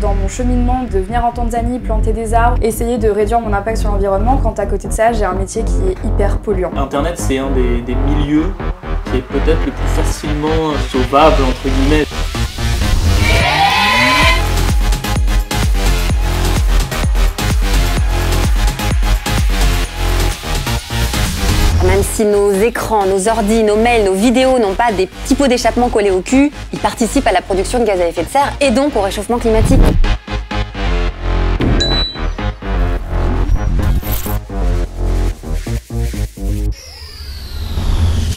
dans mon cheminement de venir en Tanzanie, planter des arbres, essayer de réduire mon impact sur l'environnement, quand à côté de ça, j'ai un métier qui est hyper polluant. Internet, c'est un des milieux qui est peut-être le plus facilement sauvable, entre guillemets. Même si nos écrans, nos ordis, nos mails, nos vidéos n'ont pas des petits pots d'échappement collés au cul, ils participent à la production de gaz à effet de serre et donc au réchauffement climatique.